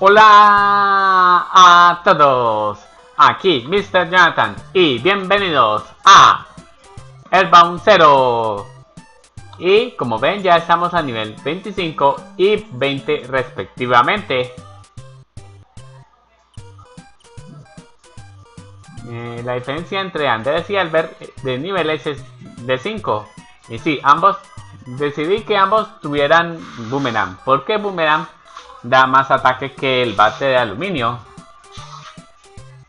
Hola a todos, aquí Mr. Jhonnatan y bienvenidos a Earthbound Zero. Y como ven, ya estamos a nivel 25 y 20 respectivamente. La diferencia entre Andrés y Albert de niveles es de 5. Y sí, ambos decidí que ambos tuvieran Boomerang, porque Boomerang da más ataque que el bate de aluminio.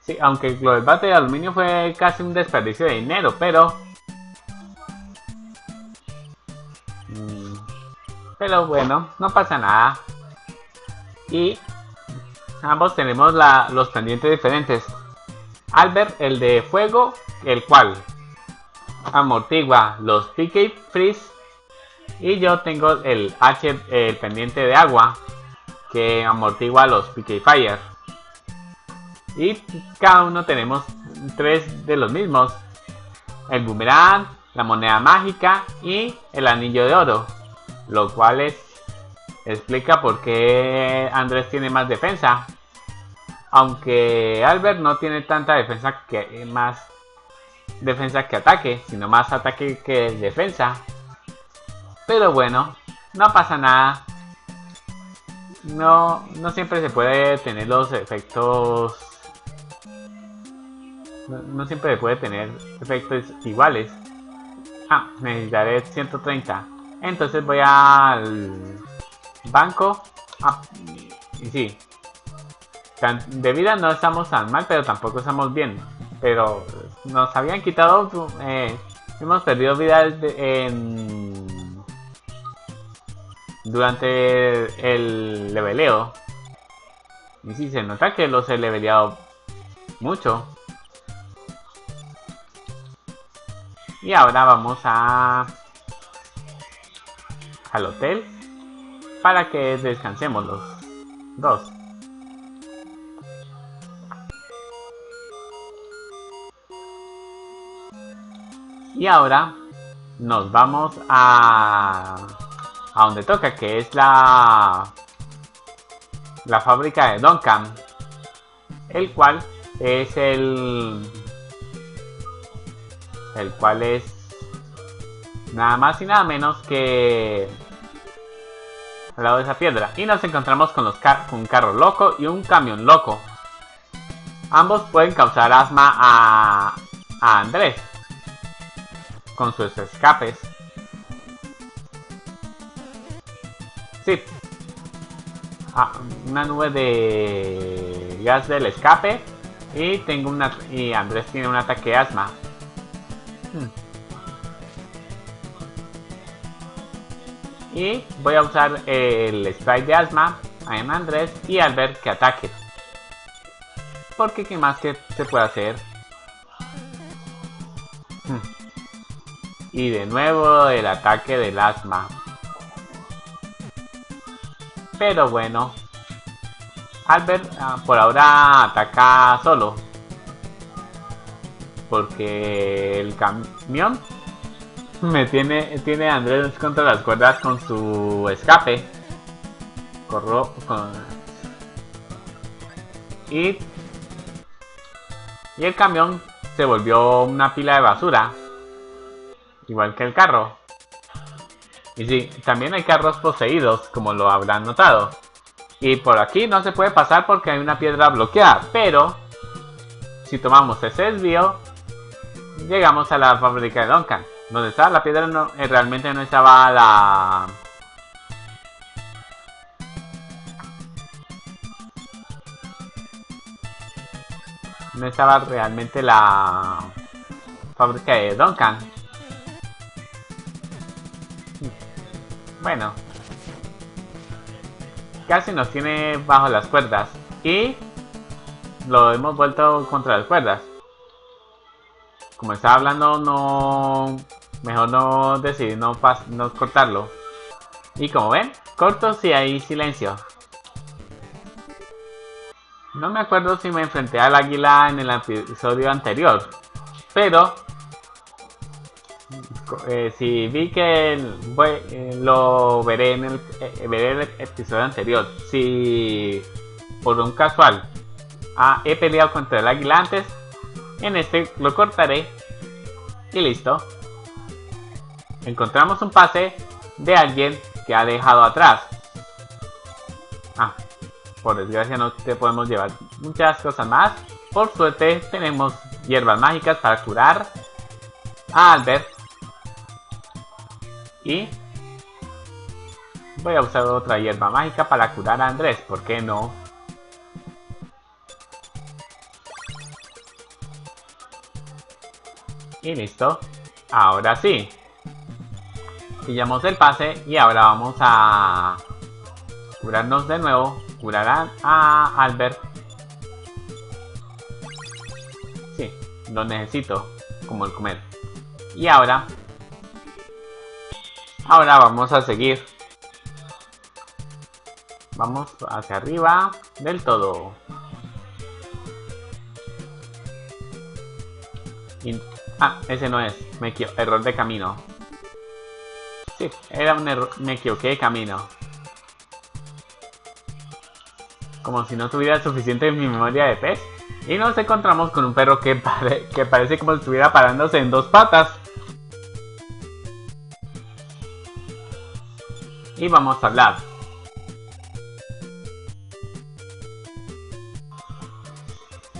Sí, aunque el bate de aluminio fue casi un desperdicio de dinero, pero bueno, no pasa nada. Y ambos tenemos los pendientes diferentes. Albert, el de fuego, el cual amortigua los PK Freeze, y yo tengo el pendiente de agua, que amortigua los PK Fire. Y cada uno tenemos 3 de los mismos: el boomerang, la moneda mágica y el anillo de oro, lo cual explica por qué Andrés tiene más defensa, aunque Albert no tiene tanta defensa, que más defensa que ataque, sino más ataque que defensa. Pero bueno, no pasa nada. No siempre se puede tener los efectos. No siempre se puede tener efectos iguales. Ah, necesitaré 130. Entonces voy al banco. Ah, y sí. De vida no estamos tan mal, pero tampoco estamos bien. Pero nos habían quitado. Hemos perdido vida durante el leveleo. Y si sí, se nota que los he leveleado mucho. Y ahora vamos al hotel para que descansemos los dos. Y ahora nos vamos a donde toca, que es la fábrica de Duncan, el cual es nada más y nada menos que al lado de esa piedra. Y nos encontramos con un carro loco y un camión loco. Ambos pueden causar asma a Andrés con sus escapes. Sí. Ah, una nube de gas del escape. Y Andrés tiene un ataque de asma. Y voy a usar el spray de asma en Andrés y Albert que ataque, porque qué más que se puede hacer. Y de nuevo el ataque del asma. Pero bueno, Albert por ahora ataca solo, porque el camión tiene a Andrés contra las cuerdas con su escape. Y el camión se volvió una pila de basura, igual que el carro. Y sí, también hay carros poseídos, como lo habrán notado. Y por aquí no se puede pasar porque hay una piedra bloqueada, pero si tomamos ese desvío, llegamos a la fábrica de Duncan. Donde está la piedra realmente no estaba la... No estaba realmente la fábrica de Duncan. Bueno, casi nos tiene bajo las cuerdas y lo hemos vuelto contra las cuerdas. Como estaba hablando, mejor no decidir no cortarlo. Y como ven, corto si hay silencio. No me acuerdo si me enfrenté al águila en el episodio anterior, pero si vi que lo veré en veré el episodio anterior. Si por un casual. Ah, he peleado contra el águila antes. En este lo cortaré. Y listo. Encontramos un pase de alguien que ha dejado atrás. Ah, por desgracia no te podemos llevar muchas cosas más. Por suerte tenemos hierbas mágicas para curar a Albert. Y voy a usar otra hierba mágica para curar a Andrés, ¿por qué no? Y listo. Ahora sí. Pillamos el pase y ahora vamos a curarnos de nuevo. Curarán a Albert. Sí, lo necesito como el comer. Y ahora... ahora vamos a seguir. Vamos hacia arriba del todo. Y, ah, ese no es. Error de camino. Sí, era un error. Me equivoqué de camino. Como si no tuviera suficiente en mi memoria de pez. Y nos encontramos con un perro que parece como si estuviera parándose en dos patas. Y vamos a hablar.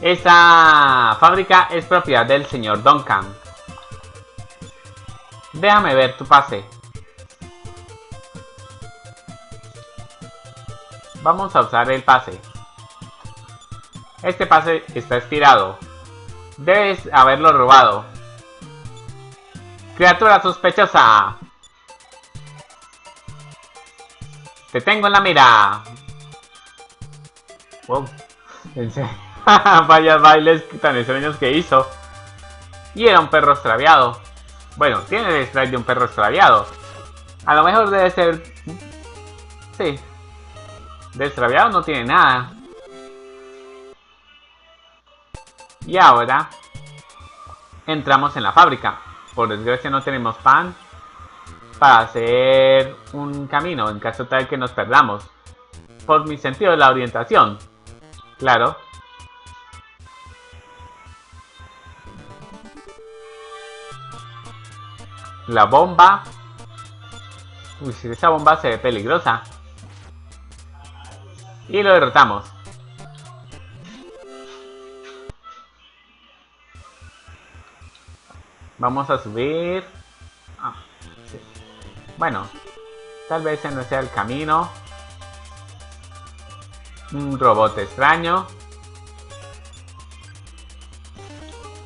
Esta fábrica es propiedad del señor Duncan. Déjame ver tu pase. Vamos a usar el pase. Este pase está expirado. Debes haberlo robado. Criatura sospechosa. ¡Te tengo en la mira! ¡Wow! Vaya bailes tan extraños que hizo. Y era un perro extraviado. Bueno, tiene el strike de un perro extraviado. A lo mejor debe ser... sí. De extraviado no tiene nada. Y ahora... entramos en la fábrica. Por desgracia no tenemos pan para hacer un camino en caso tal que nos perdamos. Por mi sentido de la orientación. Claro. La bomba. Uy, esa bomba se ve peligrosa. Y lo derrotamos. Vamos a subir. Ah. Bueno, tal vez ese no sea el camino. Un robot extraño.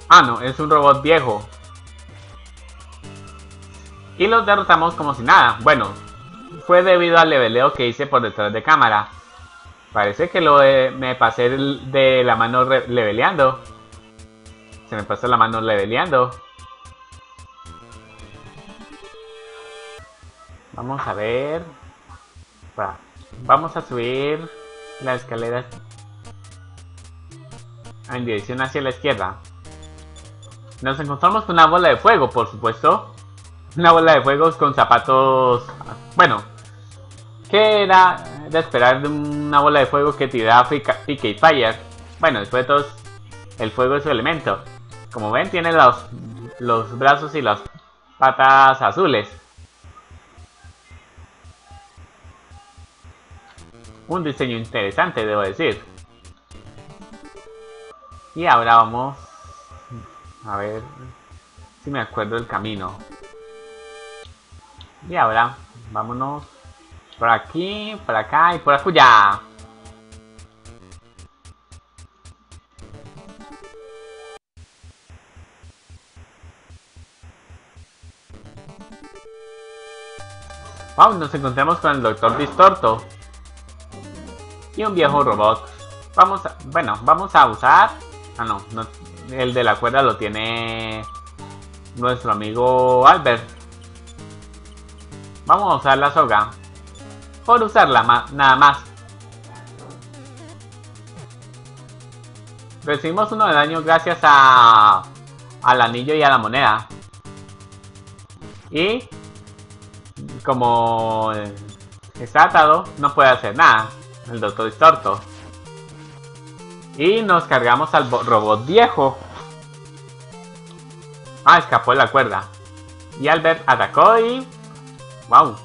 Ah, no, es un robot viejo. Y los derrotamos como si nada. Bueno, fue debido al leveleo que hice por detrás de cámara. Parece que me pasé de la mano leveleando. Se me pasó la mano leveleando. Vamos a ver... vamos a subir la escalera en dirección hacia la izquierda. Nos encontramos con una bola de fuego, por supuesto. Una bola de fuego con zapatos... bueno, ¿qué era de esperar de una bola de fuego que tiraba PK Fire? Bueno, después de todo, el fuego es su elemento. Como ven, tiene los brazos y las patas azules. Un diseño interesante, debo decir. Y ahora vamos a ver si me acuerdo del camino. Y ahora vámonos por aquí, por acá y por acullá. Wow, nos encontramos con el Dr. Distorto. Y un viejo robot. Vamos a usar... ah, no. El de la cuerda lo tiene nuestro amigo Albert. Vamos a usar la soga. Por usarla, nada más. Recibimos uno de daño gracias a... al anillo y a la moneda. Y... como... está atado, no puede hacer nada. El Dr. Distorto. Y nos cargamos al robot viejo. Ah, escapó de la cuerda. Y Albert atacó y... ¡Wow!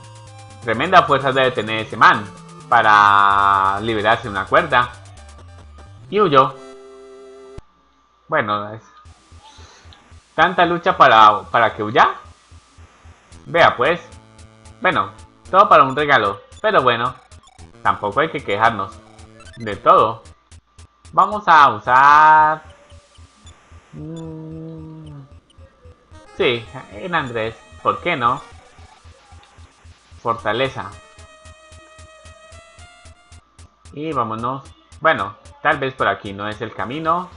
Tremenda fuerza debe tener ese man para liberarse de una cuerda. Y huyó. Bueno, es... tanta lucha para que huya. Vea pues. Bueno, todo para un regalo. Pero bueno, tampoco hay que quejarnos de todo. Vamos a usar... sí, en Andrés. ¿Por qué no? Fortaleza. Y vámonos. Bueno, tal vez por aquí no es el camino.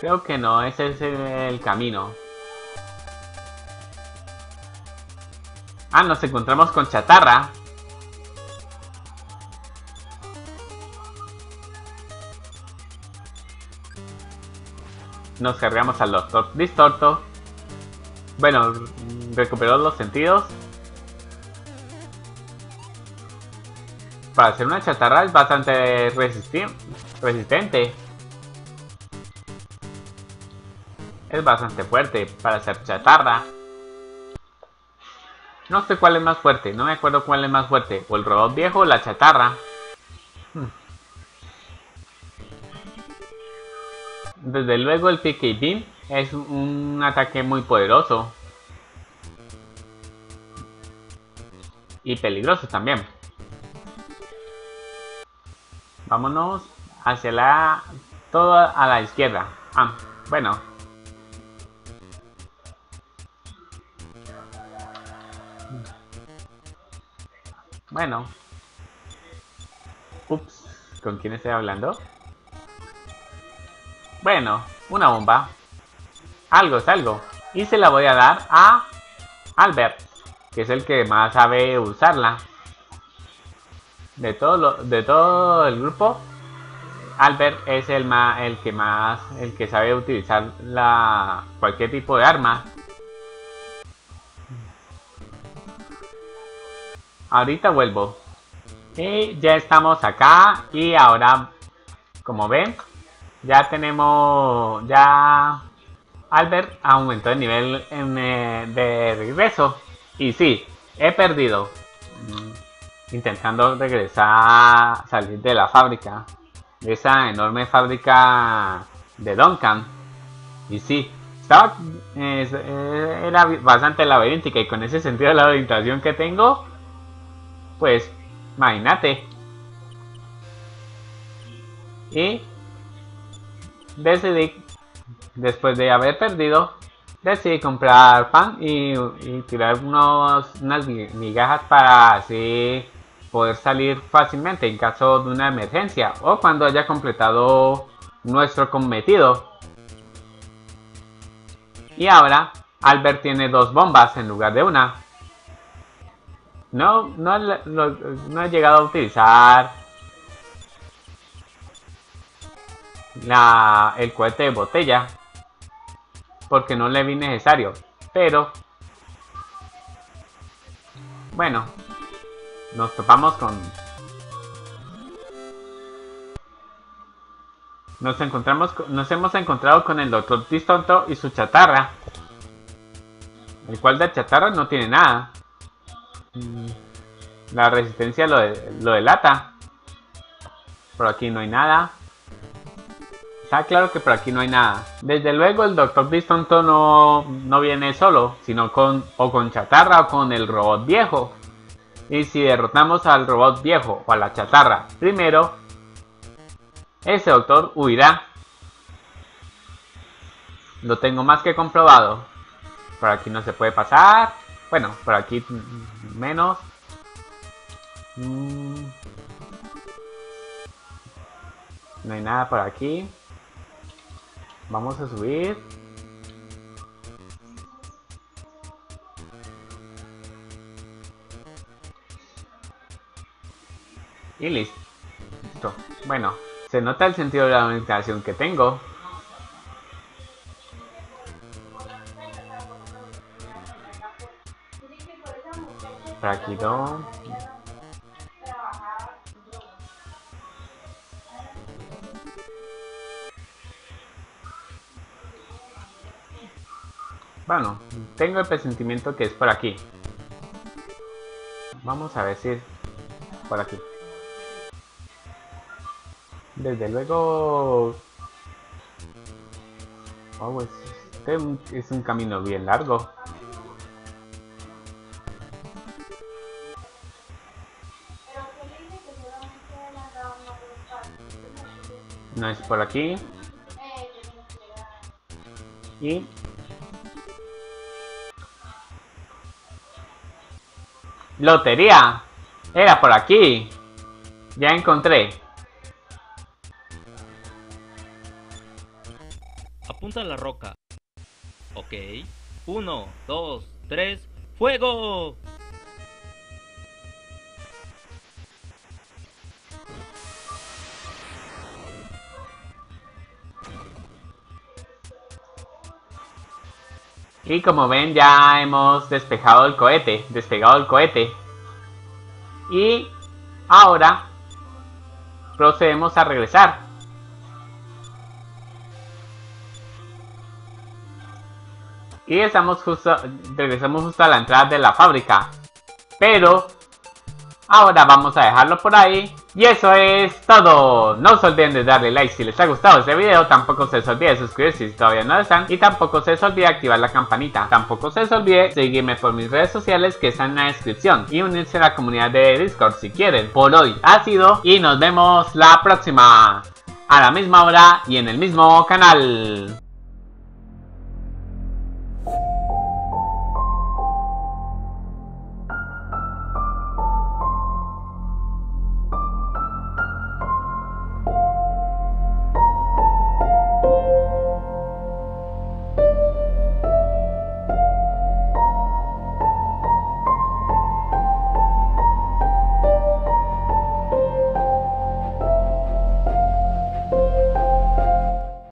Creo que no, ese es el camino. Ah, nos encontramos con chatarra. Nos cargamos al Dr. Distorto. Bueno, recuperó los sentidos. Para hacer una chatarra es bastante resistente. Es bastante fuerte para hacer chatarra. No sé cuál es más fuerte, no me acuerdo cuál es más fuerte. O el robot viejo o la chatarra. Desde luego el PK Beam es un ataque muy poderoso. Y peligroso también. Vámonos hacia la... toda a la izquierda. Ah, bueno. Bueno. Ups, ¿con quién estoy hablando? Bueno, una bomba. Algo es algo. Y se la voy a dar a Albert, que es el que más sabe usarla. De todo el grupo, Albert es el que sabe utilizar cualquier tipo de arma. Ahorita vuelvo. Y ya estamos acá. Y ahora, como ven, ya tenemos... ya Albert aumentó el nivel de regreso. Y sí, he perdido intentando regresar, salir de la fábrica, de esa enorme fábrica de Duncan. Y sí, estaba, era bastante laberíntica. Y con ese sentido de la orientación que tengo, pues, imagínate. Y decidí, después de haber perdido, decidí comprar pan y tirar unas migajas para así poder salir fácilmente en caso de una emergencia o cuando haya completado nuestro cometido. Y ahora, Albert tiene dos bombas en lugar de una. No he llegado a utilizar el cohete de botella porque no le vi necesario, pero bueno, nos topamos con... Nos hemos encontrado con el Dr. Distorto y su chatarra, el cual de chatarra no tiene nada. La resistencia lo delata. Por aquí no hay nada. Está claro que por aquí no hay nada. Desde luego el Dr. Distorto no viene solo, sino con chatarra o con el robot viejo. Y si derrotamos al robot viejo o a la chatarra primero, ese doctor huirá. Lo tengo más que comprobado. Por aquí no se puede pasar. Bueno, por aquí menos. No hay nada por aquí. Vamos a subir. Y listo. Bueno, se nota el sentido de la orientación que tengo. Por aquí no. Bueno, tengo el presentimiento que es por aquí. Vamos a ver si es por aquí. Desde luego... wow, este es un camino bien largo. No es por aquí. Y... ¡lotería! ¡Era por aquí! Ya encontré. Apunta a la roca. Ok. 1, 2, 3... ¡fuego! Y como ven, ya hemos despegado el cohete. Y ahora procedemos a regresar. Y regresamos justo a la entrada de la fábrica. Pero ahora vamos a dejarlo por ahí. Y eso es todo. No se olviden de darle like si les ha gustado este video. Tampoco se les olvide suscribirse si todavía no lo están. Y tampoco se les olvide activar la campanita. Tampoco se les olvide seguirme por mis redes sociales que están en la descripción. Y unirse a la comunidad de Discord si quieren. Por hoy ha sido. Y nos vemos la próxima. A la misma hora y en el mismo canal.